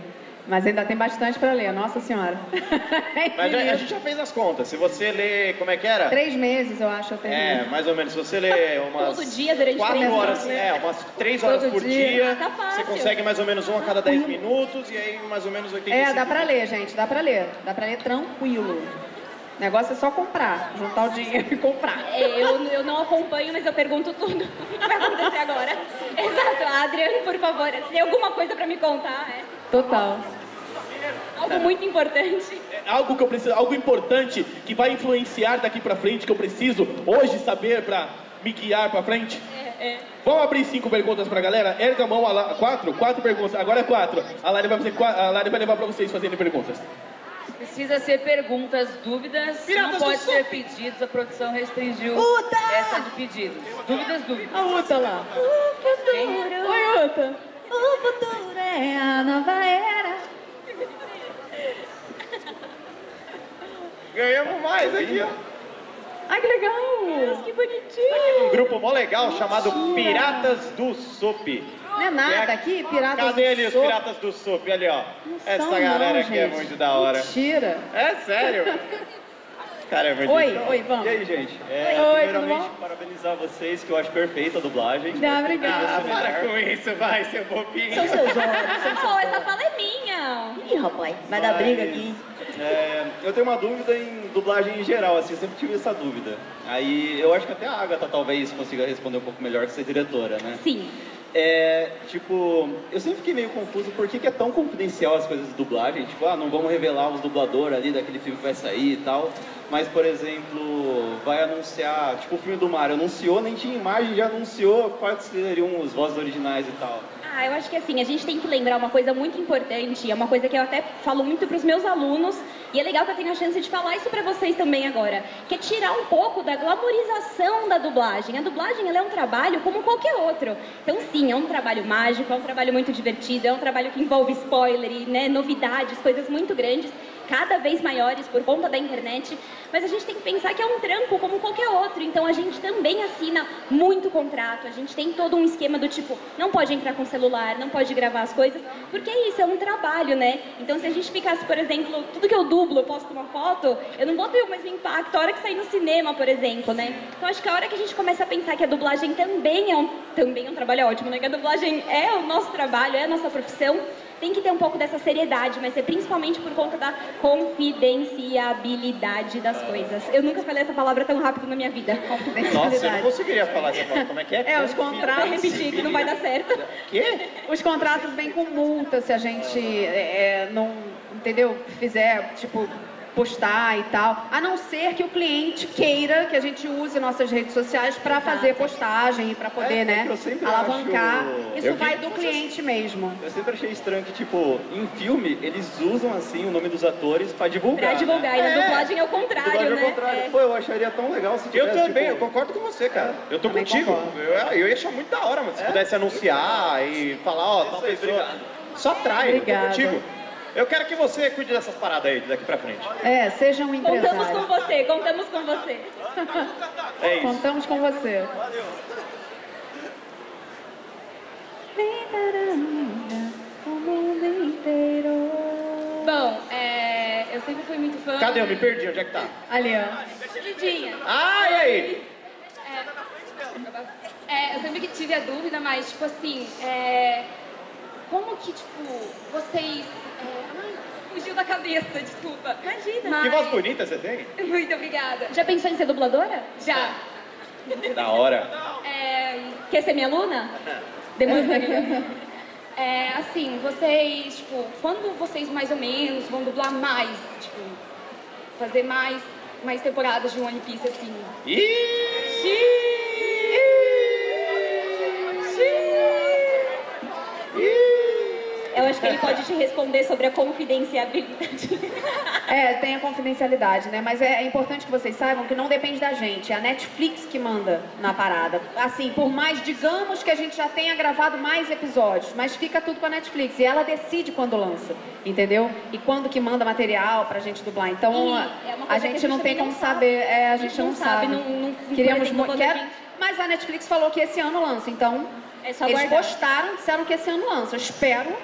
Mas ainda tem bastante para ler, nossa senhora. Mas a gente já fez as contas. Se você lê, como é que era? 3 meses, eu acho. É, mais ou menos. Se você lê umas... Todo dia, durante 4 horas. Né? É, umas 3 horas por dia. Tá fácil. Você consegue mais ou menos uma a cada 10 minutos e aí mais ou menos 85. É, dá para ler, gente. Dá para ler. Dá para ler tranquilo. O negócio é só comprar, juntar o dinheiro e comprar. É, eu não acompanho, mas eu pergunto tudo. O que vai acontecer agora? Exato, Adrian, por favor, tem alguma coisa para me contar? É. Total. Algo muito importante. É algo que eu preciso, algo importante que vai influenciar daqui pra frente, que eu preciso hoje saber pra me guiar pra frente. Vamos abrir 5 perguntas pra galera? Erga a mão, 4 perguntas, agora é 4. A Lari vai fazer, a Lari vai levar pra vocês fazendo perguntas. Precisa ser perguntas, dúvidas, Piratas não pode ser pedidos, a produção restringiu Uta! Essa de pedidos. Dúvidas. A Uta lá. Oi, Uta. O futuro é a nova era. Ganhamos mais aqui, ó. Ai, que legal. Deus, que bonitinho. Tá aqui num grupo mó legal chamado Piratas do Usopp. Não é nada aqui, Piratas do Usopp. Cadê ali os Piratas do Usopp? Ali, ó. Essa galera aqui é muito da hora. Mentira. É sério. Cara, é muito legal. Oi, vamos. E aí, gente? Primeiramente, parabenizar vocês, que eu acho perfeita a dublagem. Não, obrigada. Para com isso, vai, seu bobinho. São seus olhos. Pô, essa fala é minha. Ih, rapaz, vai dar briga aqui. É, eu tenho uma dúvida em dublagem em geral, assim, eu sempre tive essa dúvida. Aí, eu acho que até a Agatha talvez consiga responder um pouco melhor, que ser diretora, né? Sim. É, tipo, eu sempre fiquei meio confuso por que é tão confidencial as coisas de dublagem. Tipo, não vamos revelar os dubladores ali daquele filme que vai sair e tal. Mas, por exemplo, vai anunciar, tipo, o filme do Mario anunciou, nem tinha imagem, já anunciou quais seriam as vozes originais e tal. Ah, eu acho que assim, a gente tem que lembrar uma coisa muito importante, é uma coisa que eu até falo muito para os meus alunos, e é legal que eu tenho a chance de falar isso para vocês também agora, que é tirar um pouco da glamorização da dublagem. A dublagem, ela é um trabalho como qualquer outro. Então, sim, é um trabalho mágico, é um trabalho muito divertido, é um trabalho que envolve spoiler, né, novidades, coisas muito grandes, cada vez maiores por conta da internet, mas a gente tem que pensar que é um trampo como qualquer outro, então a gente também assina muito contrato, a gente tem todo um esquema do tipo, não pode entrar com celular, não pode gravar as coisas, porque isso é um trabalho, né? Então se a gente ficasse, por exemplo, tudo que eu dublo, eu posto uma foto, eu não vou ter o mesmo impacto a hora que sair no cinema, por exemplo, né? Então acho que a hora que a gente começa a pensar que a dublagem também é um trabalho ótimo, né? Que a dublagem é o nosso trabalho, é a nossa profissão, tem que ter um pouco dessa seriedade, mas é principalmente por conta da confidenciabilidade das coisas. Eu nunca falei essa palavra tão rápido na minha vida. Confidencialidade. Nossa, eu não conseguiria falar essa palavra. Como é que é? É, os contratos... Vou repetir, que não vai dar certo. Quê? Os contratos vêm com multa se a gente não, entendeu? Fizer, tipo, postar e tal. A não ser que o cliente queira que a gente use nossas redes sociais para fazer postagem e para poder, né, alavancar. Acho... Isso vai do cliente mesmo. Eu sempre achei estranho que, tipo, em filme, eles usam, assim, o nome dos atores para divulgar. Pra divulgar, e na dublagem é o contrário, dublagem é o contrário. Pô, eu acharia tão legal se tivesse... Eu também, tipo... eu concordo com você, cara. Eu tô contigo. Eu ia achar muito da hora, mano, se pudesse anunciar e falar, ó, tal pessoa... Obrigado. Só trai, eu tô contigo. Eu quero que você cuide dessas paradas aí daqui pra frente. É, seja um empresário. Contamos com você, contamos com você. É isso. Contamos com você. Valeu. Bom, eu sempre fui muito fã... Cadê? Eu me perdi. Onde é que tá? Ali, ó. Lindinha. Ah, e aí? Eu sempre que tive a dúvida, mas, tipo assim, como que, tipo, vocês... Fugiu da cabeça, desculpa. Imagina. Mas... Que voz bonita você tem. Muito obrigada. Já pensou em ser dubladora? Já. Da hora. Quer ser minha aluna? Demonstra aqui. Assim, vocês, tipo, quando vocês mais ou menos vão dublar mais, tipo, fazer mais temporadas de One Piece, assim? Eu acho que ele pode te responder sobre a confidenciabilidade. É, tem a confidencialidade, né? Mas é importante que vocês saibam que não depende da gente. É a Netflix que manda na parada. Assim, por mais, digamos que a gente já tenha gravado mais episódios, mas fica tudo com a Netflix. E ela decide quando lança, entendeu? E quando que manda material pra gente dublar. Então, a gente não tem como saber. É, a gente não sabe. Queríamos muito. Mas a Netflix falou que esse ano lança, então é só eles postaram, disseram que esse ano lança. Eu espero,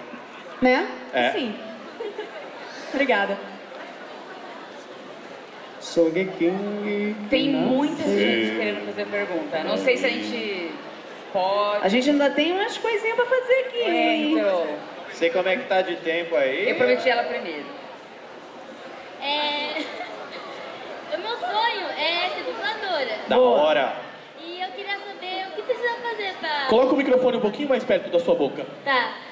né? É. Sim. Obrigada. Sogeking. Tem muita gente querendo fazer pergunta. Não sei se a gente pode. A gente ainda tem umas coisinhas pra fazer aqui. É, então. Sei como é que tá de tempo aí. Eu prometi ela primeiro. É. O meu sonho é ser dubladora. Da hora. Tá. Coloca o microfone um pouquinho mais perto da sua boca. Tá.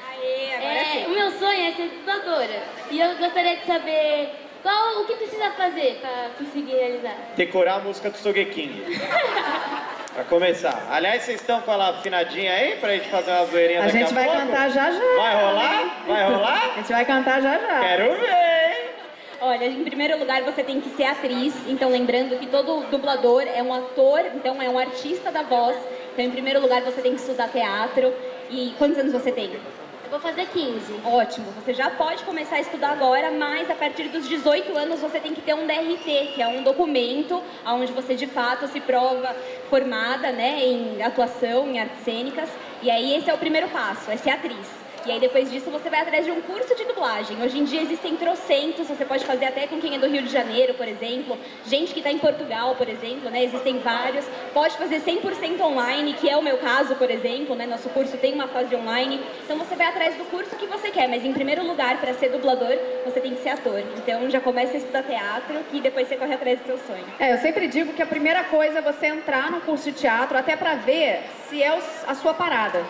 Aê, agora sim. O meu sonho é ser dubladora. E eu gostaria de saber o que precisa fazer pra conseguir realizar. Decorar a música do Sogeking. Pra começar. Aliás, vocês estão com ela afinadinha aí pra gente fazer uma zoeirinha daqui a pouco? A gente vai cantar já já. Vai rolar? Né? Vai rolar? A gente vai cantar já já. Quero ver, hein? Olha, em primeiro lugar, você tem que ser atriz. Então, lembrando que todo dublador é um ator, então é um artista da voz. Então, em primeiro lugar, você tem que estudar teatro. E quantos anos você tem? Eu vou fazer 15. Ótimo. Você já pode começar a estudar agora, mas a partir dos 18 anos você tem que ter um DRT, que é um documento onde você, de fato, se prova formada, né, em atuação, em artes cênicas. E aí, esse é o primeiro passo, é ser atriz. E aí, depois disso, você vai atrás de um curso de dublagem. Hoje em dia, existem trocentos, você pode fazer até com quem é do Rio de Janeiro, por exemplo. Gente que está em Portugal, por exemplo, né? Existem vários. Pode fazer 100% online, que é o meu caso, por exemplo, né? Nosso curso tem uma fase online. Então, você vai atrás do curso que você quer. Mas, em primeiro lugar, para ser dublador, você tem que ser ator. Então, já começa a estudar teatro, que depois você corre atrás do seu sonho. É, eu sempre digo que a primeira coisa é você entrar no curso de teatro, até para ver se é a sua parada.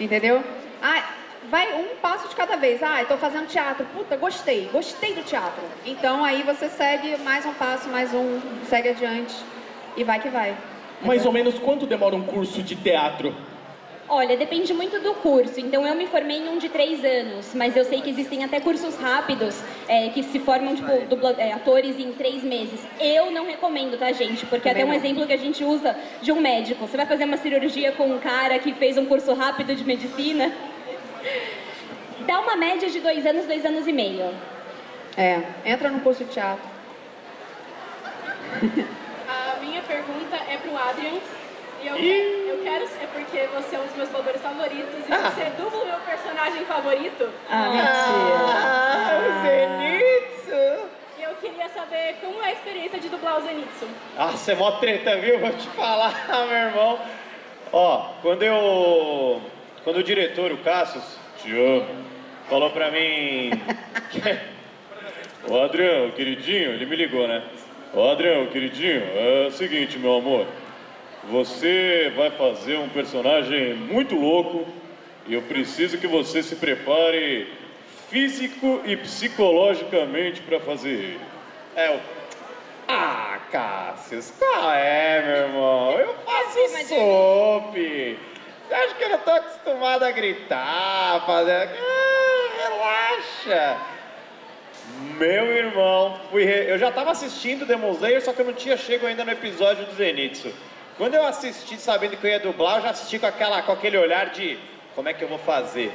Entendeu? Ah, vai um passo de cada vez. Ah, estou fazendo teatro. Puta, gostei do teatro. Então aí você segue mais um passo, mais um, segue adiante e vai que vai. Mais ou menos quanto demora um curso de teatro? Olha, depende muito do curso. Então, eu me formei em um de 3 anos, mas eu sei que existem até cursos rápidos que se formam, tipo, atores em 3 meses. Eu não recomendo, tá, gente? Porque até um exemplo que a gente usa de um médico. Você vai fazer uma cirurgia com um cara que fez um curso rápido de medicina? Dá uma média de 2 anos, 2 anos e meio. É, entra no curso de teatro. A minha pergunta é pro Adrian. E eu quero ser, porque você é um dos meus dubladores favoritos. E você dubla o meu personagem favorito. Mentira. Zenitsu. E eu queria saber como é a experiência de dublar o Zenitsu. Nossa, é mó treta, viu? Vou te falar, meu irmão. Ó, quando o diretor, o Cassius, falou pra mim... Ô, Adriano, queridinho, ele me ligou, né? Ô, Adriano, queridinho, é o seguinte, meu amor. Você vai fazer um personagem muito louco e eu preciso que você se prepare físico e psicologicamente pra fazer ele. Ah, Cassius, qual é, meu irmão? Eu faço Usopp. Você acha que eu não tô acostumado a gritar, fazer... relaxa. Meu irmão, eu já tava assistindo Demon Slayer, só que eu não tinha chego ainda no episódio do Zenitsu. Quando eu assisti sabendo que eu ia dublar, eu já assisti com aquele olhar de... Como é que eu vou fazer?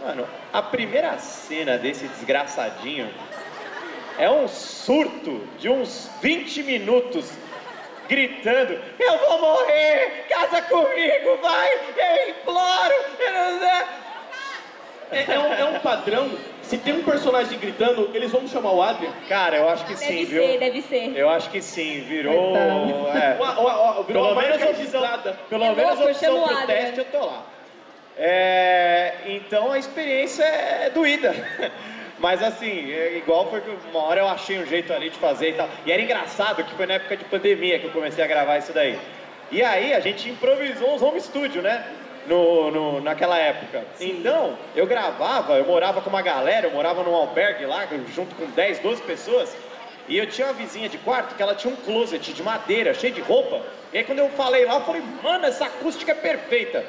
Mano, a primeira cena desse desgraçadinho é um surto de uns 20 minutos... gritando, eu vou morrer, casa comigo, vai, eu imploro, eu não sei. É um padrão, se tem um personagem gritando, eles vão chamar o Adrian? Cara, eu acho que sim, viu? Deve ser. Eu acho que sim, virou... Pelo menos a opção pro teste, eu tô lá. Então a experiência é doída. Mas assim, igual foi que uma hora eu achei um jeito ali de fazer e tal. E era engraçado que foi na época de pandemia que eu comecei a gravar isso daí. E aí a gente improvisou uns home studio, né? Naquela época. Sim. Então, eu gravava, eu morava com uma galera, eu morava num albergue lá, junto com 10, 12 pessoas. E eu tinha uma vizinha de quarto que ela tinha um closet de madeira, cheio de roupa. E aí quando eu falei lá, eu falei, mano, essa acústica é perfeita.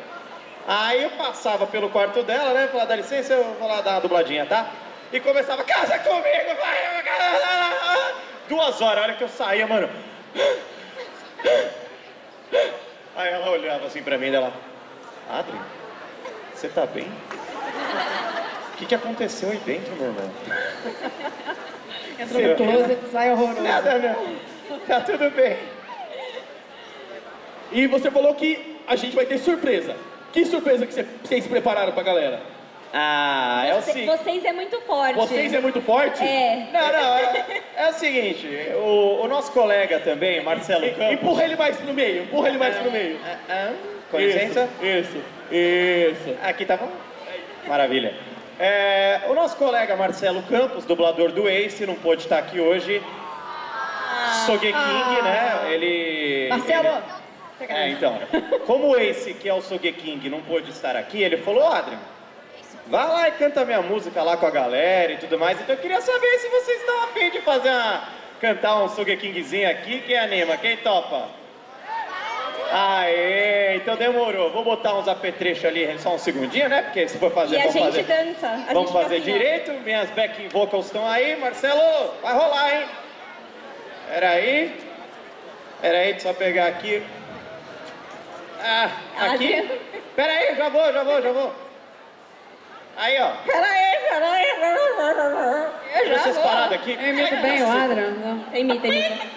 Aí eu passava pelo quarto dela, né? Falava, dá licença, eu vou lá dar uma dubladinha, tá? E começava, casa comigo, vai! 2 horas, a hora que eu saía, mano. Aí ela olhava assim pra mim, dela, Adri, você tá bem? O que aconteceu aí dentro, meu irmão? Entrou no closet, sai horroroso. Nada, não. Tá tudo bem. E você falou que a gente vai ter surpresa. Que surpresa que vocês prepararam pra galera? Ah, é o seguinte... Vocês é muito forte. Vocês é muito forte? É. Não, é o seguinte, o nosso colega também, Marcelo Campos... Empurra ele mais pro meio, empurra ele mais pro meio. Com licença? Isso. Aqui tá bom? Maravilha. É, o nosso colega Marcelo Campos, dublador do Ace, não pôde estar aqui hoje. Sogeking, né? Ele... Marcelo! Então, como o Ace, que é o Sogeking, não pôde estar aqui, ele falou, Adrian, vai lá e canta minha música lá com a galera e tudo mais. Então eu queria saber se vocês estão afim de fazer cantar um Sogekingzinho aqui. Quem anima? Quem topa? Aê, então demorou. Vou botar uns apetrechos ali só um segundinho, né? Porque se for fazer, vamos fazer direito. Minhas backing vocals estão aí. Marcelo, vai rolar, hein? Pera aí, deixa eu só pegar aqui. Aqui? Peraí, já vou. Aí, ó. Peraí. Deixa essas paradas aqui. Eu imito bem o Adrian. Imita.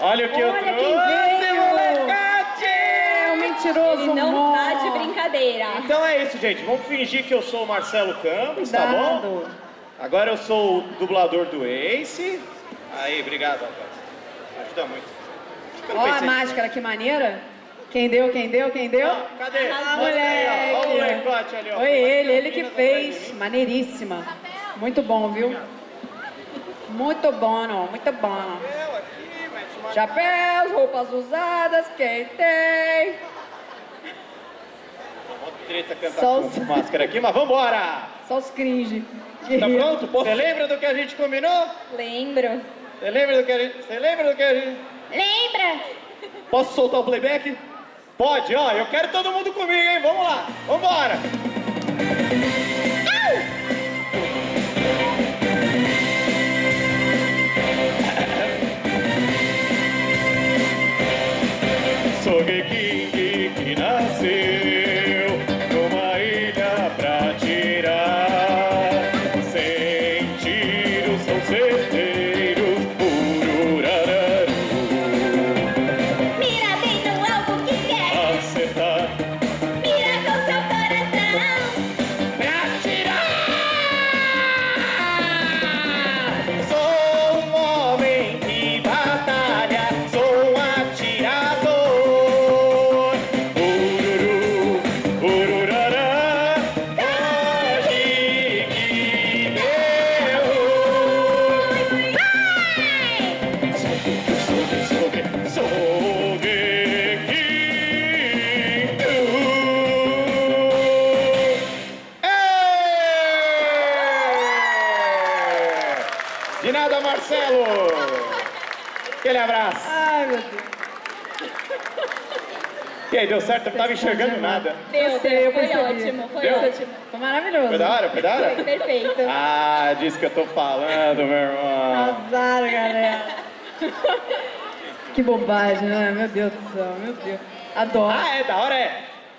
Olha o que eu trouxe, molecate! É um mentiroso. Ele não tá de brincadeira. Então é isso, gente. Vamos fingir que eu sou o Marcelo Campos, tá bom? Agora eu sou o dublador do Ace. Aí, obrigado, rapaz. Ajuda muito. Olha a máscara, que maneira. Quem deu? Ah, cadê? Moleque. Olha o molecote ali, ó. Foi ele que fez. Maneiríssima. Muito bom, viu? Muito bom. Chapéus, roupas usadas, quem tem? Uma treta cantar com máscara aqui, mas vambora! Só os cringe. Tá pronto? Você lembra do que a gente combinou? Lembro. Você lembra do que a gente... Lembra! Posso soltar o playback? Pode, ó, eu quero todo mundo comigo, hein? Vamos lá, vambora! Sogeking que nasceu numa ilha pra tirar, sem tiros são certeiros, ururararu. Mira bem no alvo que quer acertar, mira com seu coração pra tirar. Sou um homem que batalha, sou um atirador. Marcelo! Aquele abraço! Ai, meu Deus! E aí, deu certo? Eu não tava enxergando nada. Deu, foi ótimo, foi ótimo. Foi maravilhoso. Foi da hora? Foi perfeito. Ah, disso que eu tô falando, meu irmão. Azar, galera. Que bobagem, né? Meu Deus do céu, meu Deus. Adoro. Da hora.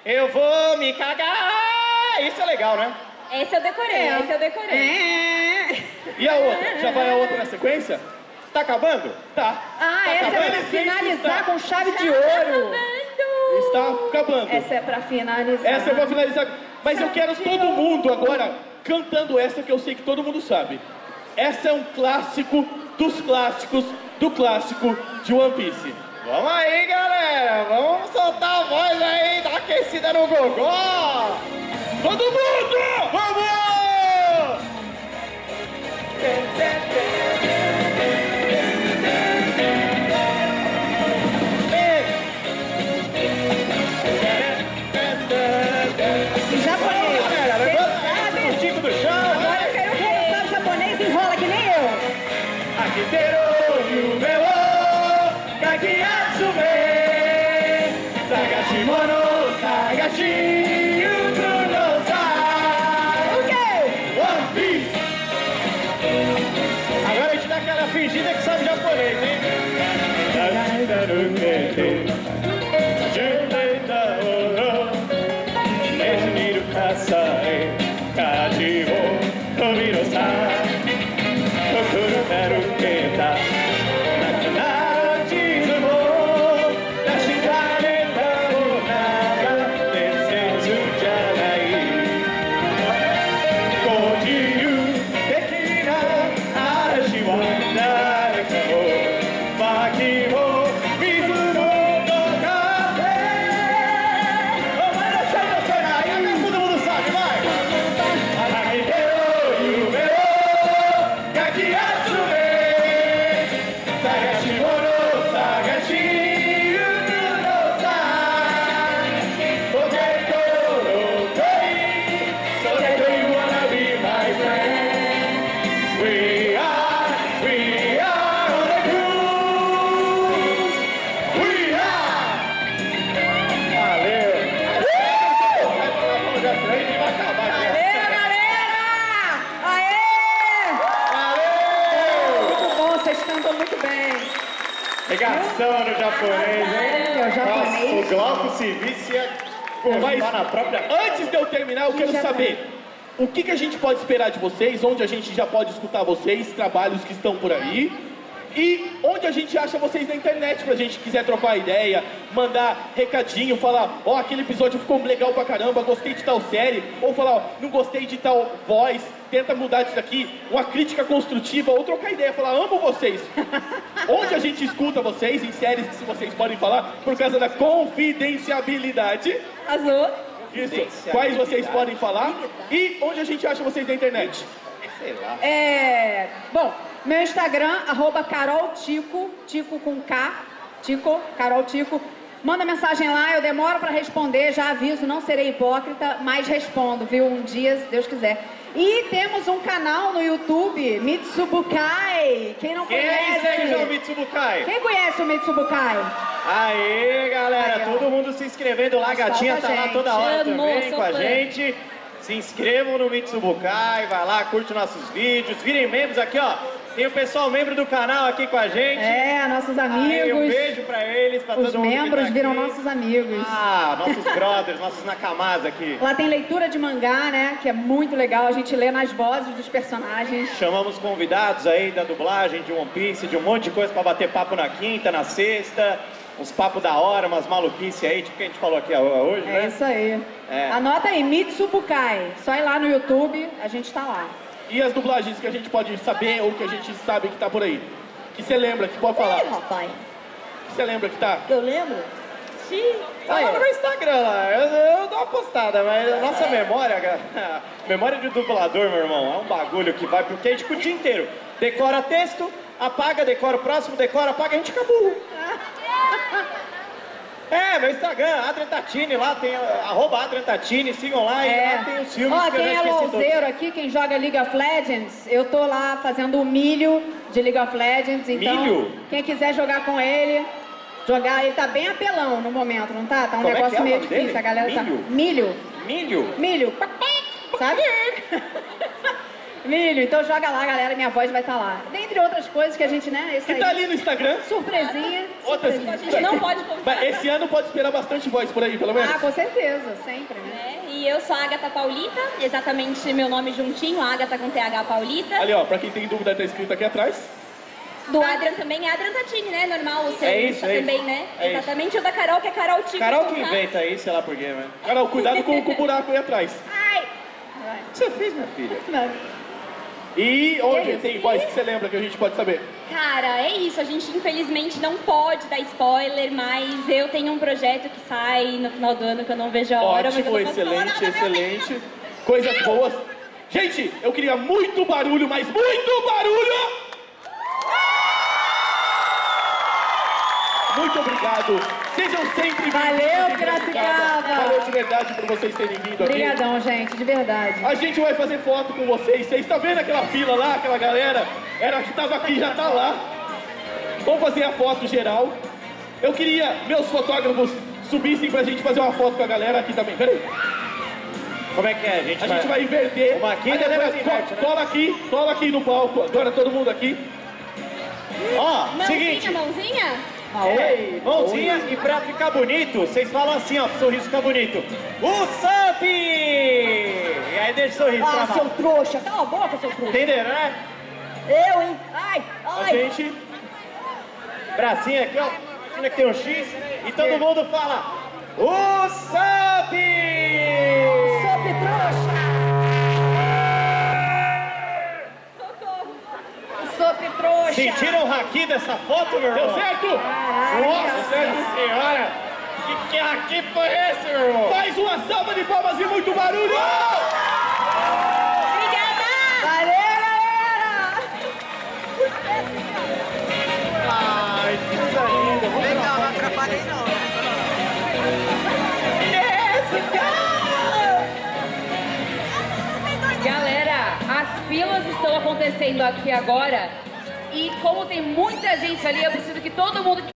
Eu vou me cagar! Isso é legal, né? Esse eu decorei. E a outra? Já vai a outra na sequência? Tá acabando? Tá. Essa é pra finalizar com chave de ouro. Está acabando. Essa é pra finalizar. Mas eu quero todo mundo agora cantando essa, que eu sei que todo mundo sabe. Essa é um clássico dos clássicos do clássico de One Piece. Vamos aí, galera. Vamos soltar a voz aí, dar aquecida no gogó. Todo mundo! Vamos! Japonês! Galera, levanta o tico do chão! Agora eu quero ver o sabe japonês enrola que nem eu! Akiteru Yumeo Kagiatsume Sagashimono Sagashimono Japonês. O Glauco se vicia na própria. Antes de eu terminar, eu quero saber o que a gente pode esperar de vocês, onde a gente já pode escutar vocês, trabalhos que estão por aí e onde a gente acha vocês na internet, pra gente quiser trocar ideia, mandar recadinho, falar, ó, aquele episódio ficou legal pra caramba, gostei de tal série, ou falar, ó, não gostei de tal voz, tenta mudar disso aqui, uma crítica construtiva, ou trocar ideia, falar, amo vocês. Onde a gente escuta vocês, em séries que vocês podem falar, por causa da confidenciabilidade. Azul. Isso, quais vocês podem falar e onde a gente acha vocês na internet. Sei lá. Bom, meu Instagram, @CarolTico, Tico com K, Tico, Carol Tico. Manda mensagem lá, eu demoro pra responder, já aviso, não serei hipócrita, mas respondo, viu? Um dia, se Deus quiser. E temos um canal no YouTube, Mitsubukai. Quem não conhece? Quem seja o Mitsubukai? Quem conhece o Mitsubukai? Aê, galera, aí, todo mundo se inscrevendo lá, a gatinha tá lá toda hora também com a gente. Se inscrevam no Mitsubukai, vai lá, curte nossos vídeos, virem membros aqui, ó. Tem o pessoal membro do canal aqui com a gente. É, nossos amigos. Aí, um beijo pra eles, pra todo mundo. Os membros viram nossos amigos. Ah, nossos brothers, nossos nakamas aqui. Lá tem leitura de mangá, né, que é muito legal. A gente lê nas vozes dos personagens. Chamamos convidados aí da dublagem de One Piece, de um monte de coisa pra bater papo na quinta, na sexta. Uns papos da hora, umas maluquices aí, tipo que a gente falou aqui hoje, né? É isso aí. É. Anota aí, Mitsubukai. Só ir lá no YouTube, a gente tá lá. E as dublagens que a gente pode saber ou que a gente sabe que tá por aí? Que você lembra, que pode falar? Ih, rapaz. Que você lembra que tá? Eu lembro? Sim. Tá lá no meu Instagram, lá. Eu dou uma postada, mas a nossa memória, memória de dublador, meu irmão, é um bagulho que vai porque a gente o dia inteiro. Decora texto, apaga, decora o próximo, decora, apaga, a gente acabou. É, meu Instagram, Adrian Tatini, lá tem @AdrianTatini, sigam lá e lá tem os filmes. Ó, quem é louzeiro aqui, quem joga League of Legends, eu tô lá fazendo o milho de League of Legends, então quem quiser jogar com ele, ele tá bem apelão no momento, não tá? Tá um negócio meio difícil, a galera tá... Milho? Milho? Milho, sabe? Milho, então joga lá, galera, minha voz vai estar lá. Dentre outras coisas que a gente, né... Esse que tá ali no Instagram. Surpresinha. Outras. A gente não pode convidar. Esse ano pode esperar bastante voz por aí, pelo menos. Ah, com certeza, sempre, né? E eu sou a Agatha Paulita, exatamente meu nome juntinho, Agatha com TH Paulita. Ali, ó, pra quem tem dúvida, tá escrito aqui atrás. Do Adrian também é Adrian Tatini, né? Normal, o seu também, né? Exatamente, o da Carol, que é Carol Tico. Carol que inventa aí, sei lá por quê, né? Carol, cuidado com o buraco aí atrás. Ai! O que você fez, minha filha? Não. E onde tem voz que você lembra que a gente pode saber? Cara, é isso. A gente infelizmente não pode dar spoiler, mas eu tenho um projeto que sai no final do ano que eu não vejo a hora. Ótimo, excelente, excelente. Coisas boas. Gente, eu queria muito barulho, mas muito barulho! Muito obrigado. Sejam sempre bem-vindos. Valeu, Piracicaba. Valeu de verdade por vocês terem vindo aqui. Obrigadão, gente, de verdade. A gente vai fazer foto com vocês. Vocês estão vendo aquela fila lá, aquela galera? Era que estava aqui, já está lá. Vamos fazer a foto geral. Eu queria meus fotógrafos subissem pra gente fazer uma foto com a galera aqui também. Peraí. Como é que é? A gente vai inverter. Uma aqui, a galera inverte, né? Cola aqui no palco. Agora todo mundo aqui. Ó, seguinte. Mãozinha, mãozinha? Ei, mãozinha, e pra ficar bonito, vocês falam assim, ó, pro sorriso ficar bonito. Usopp! E aí deixa o sorriso pra lá. Ah, seu trouxa, cala a boca, seu trouxa. Entenderam, né? Eu, hein? Ai, ai. A gente, bracinho aqui, ó, que tem um X, e todo mundo fala, Usopp! Usopp, trouxa! Socorro! Usopp, trouxa! Sentiram o haki dessa foto, meu irmão? Deu certo? Nossa senhora! Que haki foi esse, meu irmão? Faz uma salva de palmas e muito barulho! Obrigada! Valeu, galera! Ai, que lindo! Legal, não atrapalhei não. Galera, as filas estão acontecendo aqui agora e como tem muita gente ali, eu preciso que todo mundo...